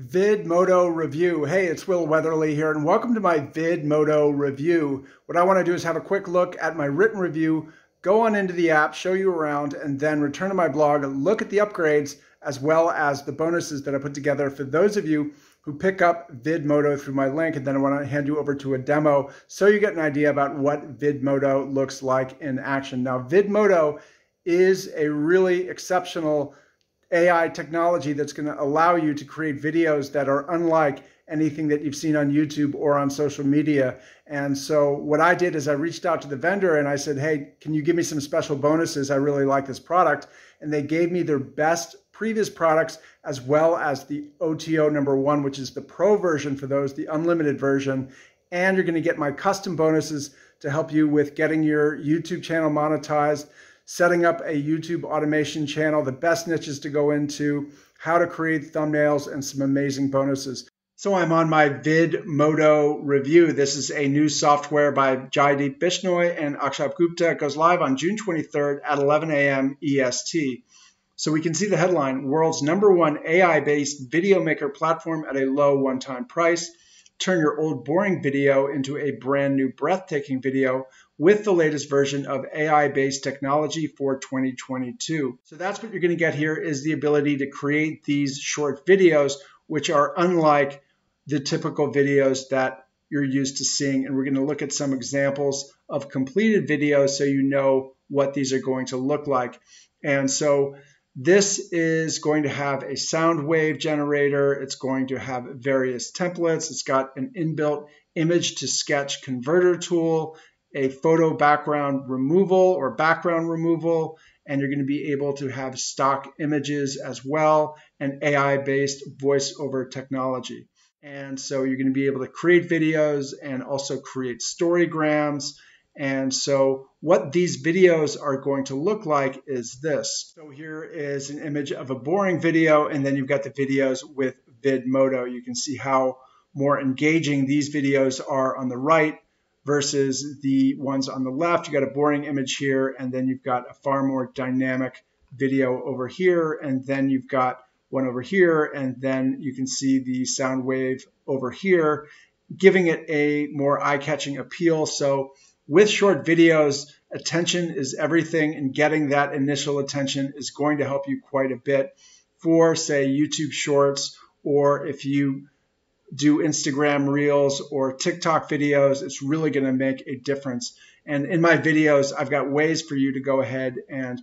VidMoto review. Hey, it's Will Weatherly here, and welcome to my VidMoto review. What I want to do is have a quick look at my written review, go on into the app, show you around, and then return to my blog and look at the upgrades as well as the bonuses that I put together for those of you who pick up VidMoto through my link. And then I want to hand you over to a demo so you get an idea about what VidMoto looks like in action. Now, VidMoto is a really exceptional AI technology that's going to allow you to create videos that are unlike anything that you've seen on YouTube or on social media. And so what I did is I reached out to the vendor and I said, hey, can you give me some special bonuses? I really like this product. And they gave me their best previous products as well as the OTO number one, which is the pro version for those, the unlimited version. And you're going to get my custom bonuses to help you with getting your YouTube channel monetized, setting up a YouTube automation channel, the best niches to go into, how to create thumbnails, and some amazing bonuses. So I'm on my VidMoto review. This is a new software by Jaideep Bishnoi and Akshat Gupta. It goes live on June 23rd at 11 a.m. EST. So we can see the headline, world's #1 AI-based video maker platform at a low one-time price. Turn your old boring video into a brand new breathtaking video with the latest version of AI-based technology for 2022. So that's what you're going to get here is the ability to create these short videos, which are unlike the typical videos that you're used to seeing. And we're going to look at some examples of completed videos so you know what these are going to look like. And so this is going to have a sound wave generator. It's going to have various templates. It's got an inbuilt image to sketch converter tool, a photo background removal or background removal, and you're going to be able to have stock images as well, and AI-based voiceover technology. And so you're going to be able to create videos and also create storograms. And so what these videos are going to look like is this. So here is an image of a boring video, and then you've got the videos with VidMoto. You can see how more engaging these videos are on the right versus the ones on the left. You've got a boring image here, and then you've got a far more dynamic video over here, and then you've got one over here, and then you can see the sound wave over here, giving it a more eye-catching appeal. So with short videos, attention is everything, and getting that initial attention is going to help you quite a bit for, say, YouTube Shorts, or if you do Instagram Reels or TikTok videos, it's really going to make a difference. And in my videos, I've got ways for you to go ahead and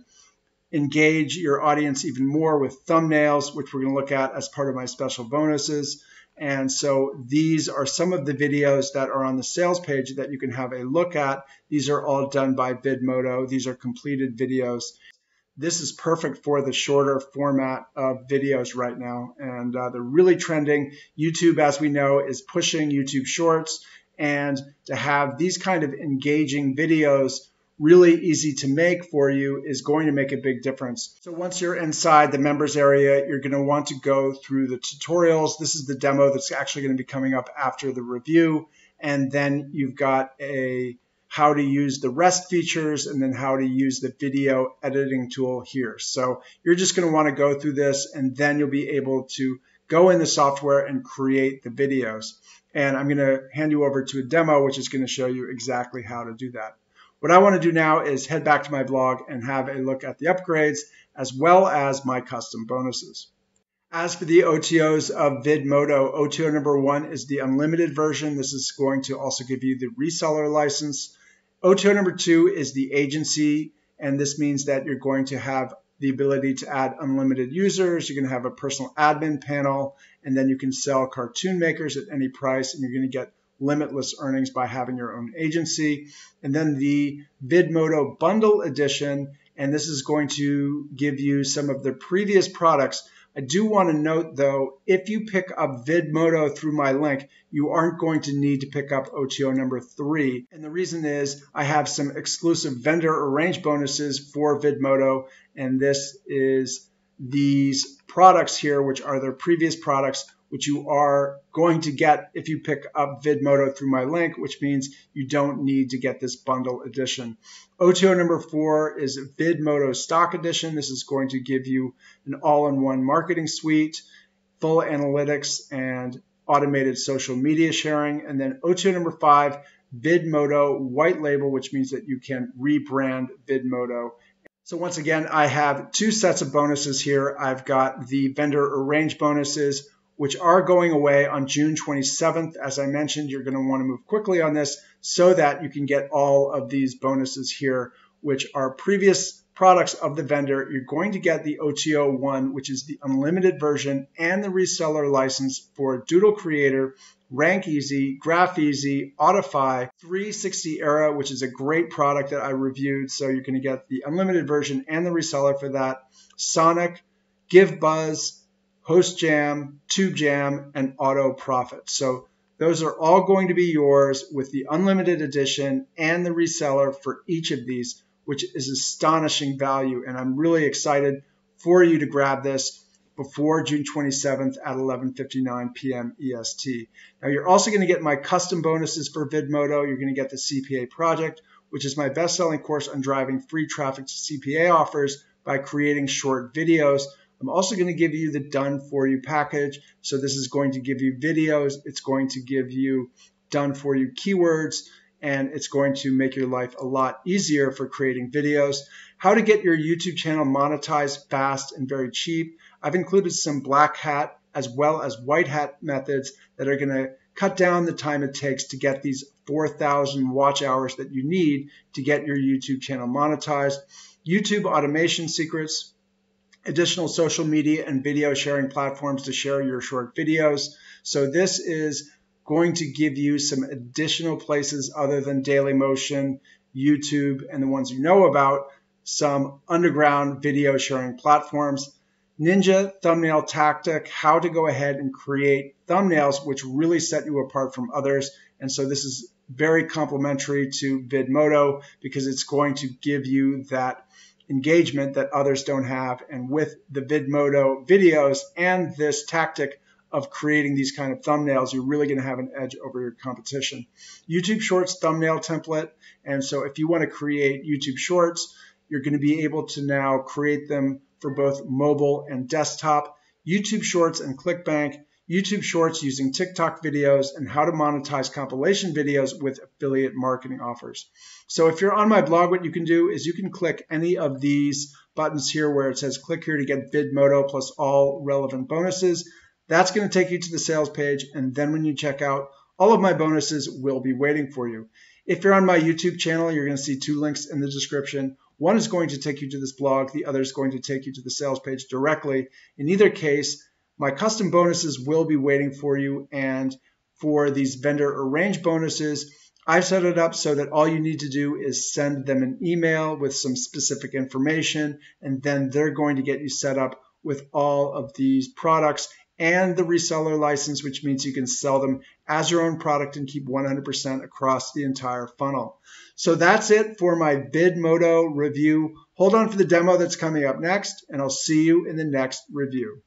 engage your audience even more with thumbnails, which we're going to look at as part of my special bonuses. And so these are some of the videos that are on the sales page that you can have a look at. These are all done by VidMoto. These are completed videos. This is perfect for the shorter format of videos right now. And they're really trending. YouTube, as we know, is pushing YouTube Shorts. And to have these kind of engaging videos really easy to make for you is going to make a big difference. So once you're inside the members area, you're going to want to go through the tutorials. This is the demo that's actually going to be coming up after the review. And then you've got a how to use the rest features and then how to use the video editing tool here. So you're just going to want to go through this, and then you'll be able to go in the software and create the videos. And I'm going to hand you over to a demo, which is going to show you exactly how to do that. What I want to do now is head back to my blog and have a look at the upgrades as well as my custom bonuses. As for the OTOs of VidMoto, OTO number one is the unlimited version. This is going to also give you the reseller license. OTO number two is the agency, and this means that you're going to have the ability to add unlimited users. You're going to have a personal admin panel, and then you can sell cartoon makers at any price, and you're going to get limitless earnings by having your own agency. And then the VidMoto Bundle Edition, and this is going to give you some of the previous products. I do want to note, though, if you pick up VidMoto through my link, you aren't going to need to pick up OTO number three. And the reason is I have some exclusive vendor arrange bonuses for VidMoto, and this is these products here, which are their previous products, which you are going to get if you pick up VidMoto through my link, which means you don't need to get this bundle edition. OTO number four is VidMoto Stock Edition. This is going to give you an all-in-one marketing suite full analytics and automated social media sharing. And then O2 number 5, VidMoto white label, which means that you can rebrand VidMoto. So once again, I have two sets of bonuses here. I've got the vendor arrange bonuses, which are going away on June 27th. As I mentioned, you're going to want to move quickly on this so that you can get all of these bonuses here, which are previous products of the vendor. You're going to get the OTO1, which is the unlimited version, and the reseller license for Doodle Creator, RankEasy, GraphEasy, Audify, 360 Era, which is a great product that I reviewed. So you're going to get the unlimited version and the reseller for that. Sonic, Give Buzz, Host Jam, Tube Jam, and Auto Profit. So those are all going to be yours with the unlimited edition and the reseller for each of these, which is astonishing value. And I'm really excited for you to grab this before June 27th at 11:59 p.m. EST. Now, you're also going to get my custom bonuses for VidMoto. You're going to get the CPA Project, which is my best-selling course on driving free traffic to CPA offers by creating short videos. I'm also going to give you the done-for-you package. So this is going to give you videos. It's going to give you done-for-you keywords, and it's going to make your life a lot easier for creating videos. How to get your YouTube channel monetized fast and very cheap. I've included some black hat as well as white hat methods that are going to cut down the time it takes to get these 4,000 watch hours that you need to get your YouTube channel monetized. YouTube automation secrets, additional social media and video sharing platforms to share your short videos. So this is going to give you some additional places other than Dailymotion, YouTube, and the ones you know about, some underground video sharing platforms. Ninja thumbnail tactic, how to go ahead and create thumbnails which really set you apart from others. And so this is very complementary to VidMoto because it's going to give you that engagement that others don't have. And with the VidMoto videos and this tactic of creating these kind of thumbnails, you're really going to have an edge over your competition. YouTube Shorts thumbnail template. And so if you want to create YouTube Shorts, you're going to be able to now create them for both mobile and desktop, YouTube Shorts and ClickBank, YouTube Shorts using TikTok videos, and how to monetize compilation videos with affiliate marketing offers. So if you're on my blog, what you can do is you can click any of these buttons here where it says click here to get VidMoto plus all relevant bonuses. That's going to take you to the sales page, and then when you check out, all of my bonuses will be waiting for you. If you're on my YouTube channel, you're going to see two links in the description. One is going to take you to this blog. The other is going to take you to the sales page directly. In either case, my custom bonuses will be waiting for you. And for these vendor arrange bonuses, I've set it up so that all you need to do is send them an email with some specific information, and then they're going to get you set up with all of these products and the reseller license, which means you can sell them as your own product and keep 100% across the entire funnel. So that's it for my VidMoto review. Hold on for the demo that's coming up next, and I'll see you in the next review.